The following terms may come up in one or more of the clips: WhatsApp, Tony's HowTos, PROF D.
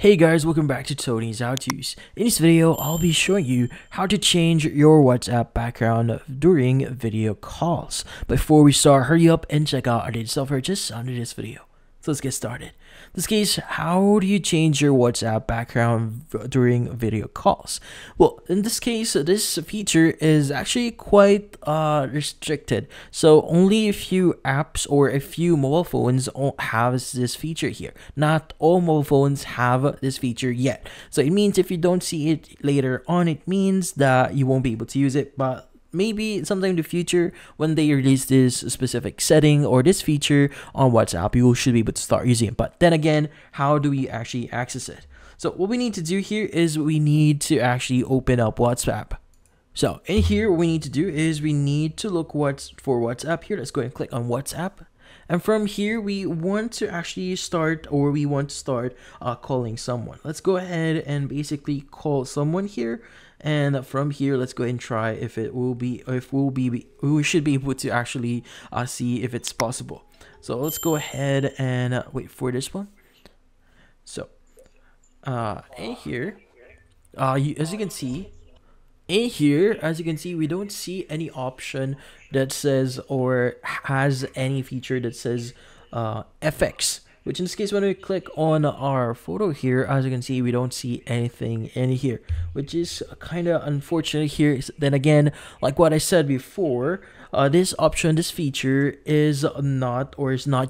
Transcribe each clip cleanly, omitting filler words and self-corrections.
Hey guys, welcome back to Tony's HowTos. In this video, I'll be showing you how to change your WhatsApp background during video calls. Before we start, hurry up and check out our data self-purchase under this video. So let's get started. In this case, how do you change your WhatsApp background during video calls? Well, in this case, this feature is actually quite restricted. So only a few apps or a few mobile phones have this feature here. Not all mobile phones have this feature yet. So it means if you don't see it later on, it means that you won't be able to use it. But maybe sometime in the future, when they release this specific setting or this feature on WhatsApp, you should be able to start using it. But then again, how do we actually access it? So what we need to do here is we need to actually open up WhatsApp. So in here, what we need to do is we need to look for WhatsApp here. Let's go ahead and click on WhatsApp. And from here, we want to actually start calling someone. Let's go ahead and basically call someone here. And from here, let's go ahead and try we should be able to actually see if it's possible. So let's go ahead and wait for this one. So in here, as you can see, we don't see any option that says or has any feature that says FX, which in this case, when we click on our photo here, as you can see, we don't see anything in here, which is kind of unfortunate here. Then again, like what I said before, this option, this feature is not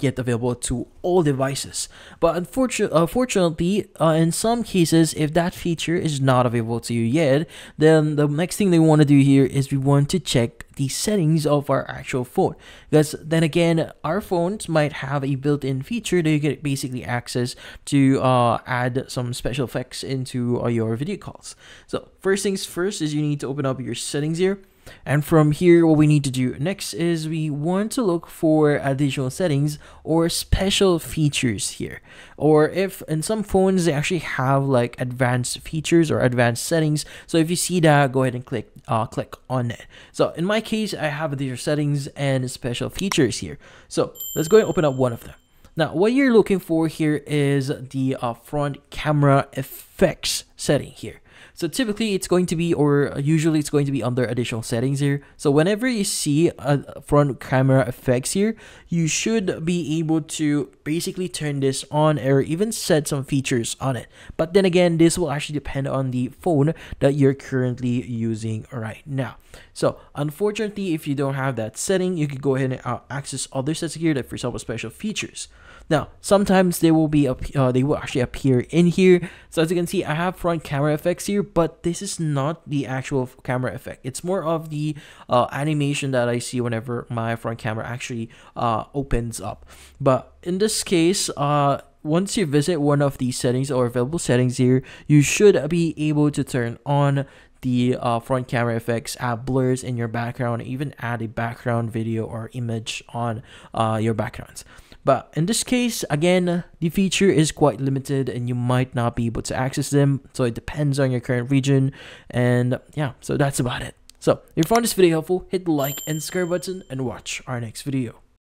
yet available to all devices. But fortunately, in some cases, if that feature is not available to you yet, then the next thing they want to do here is we want to check the settings of our actual phone, because then again, our phones might have a built-in feature that you can basically access to add some special effects into your video calls. So first things first is you need to open up your settings here, and from here what we need to do next is we want to look for additional settings or special features here, or if in some phones they actually have like advanced features or advanced settings. So if you see that, go ahead and click on it. So in my case, I have these settings and special features here. So let's go ahead and open up one of them. Now, what you're looking for here is the front camera effects setting here. So typically it's going to be, or usually it's going to be under additional settings here. So whenever you see a front camera effects here, you should be able to basically turn this on or even set some features on it. But then again, this will actually depend on the phone that you're currently using right now. So unfortunately, if you don't have that setting, you could go ahead and access other sets here, like for example, special features. Now, sometimes they will be actually appear in here. So as you can see, I have front camera effects here, but this is not the actual camera effect. It's more of the animation that I see whenever my front camera actually opens up. But in this case, once you visit one of these settings or available settings here, you should be able to turn on the front camera effects, add blurs in your background, even add a background video or image on your backgrounds. But in this case, again, the feature is quite limited and you might not be able to access them. So it depends on your current region. And yeah, so that's about it. So if you found this video helpful, hit the like and subscribe button and watch our next video.